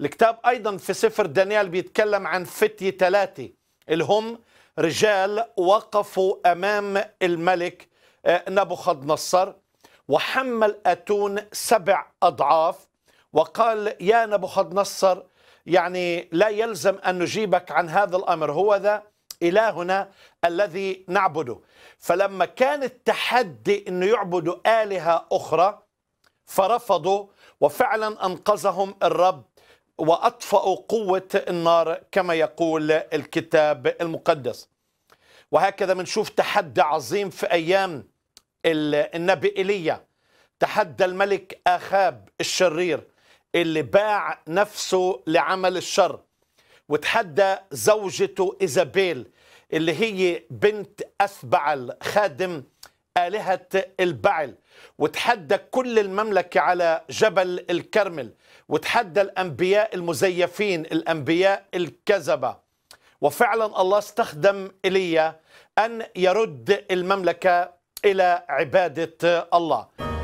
الكتاب أيضا في سفر دانيال بيتكلم عن فتية 3 اللي هم رجال وقفوا أمام الملك نبوخذنصر، وحمل أتون 7 أضعاف وقال يا نبوخذنصر يعني لا يلزم أن نجيبك عن هذا الأمر، هو ذا إلهنا الذي نعبده. فلما كان التحدي أنه يعبدوا آلهة أخرى فرفضوا، وفعلا أنقذهم الرب وأطفأوا قوة النار كما يقول الكتاب المقدس. وهكذا بنشوف تحدي عظيم في أيام النبي إيليا، تحدى الملك آخاب الشرير اللي باع نفسه لعمل الشر، وتحدى زوجته إيزابيل اللي هي بنت أسبعل خادم آلهة البعل، وتحدى كل المملكة على جبل الكرمل، وتحدى الأنبياء المزيفين الأنبياء الكذبة. وفعلا الله استخدم إيليا أن يرد المملكة إلى عبادة الله.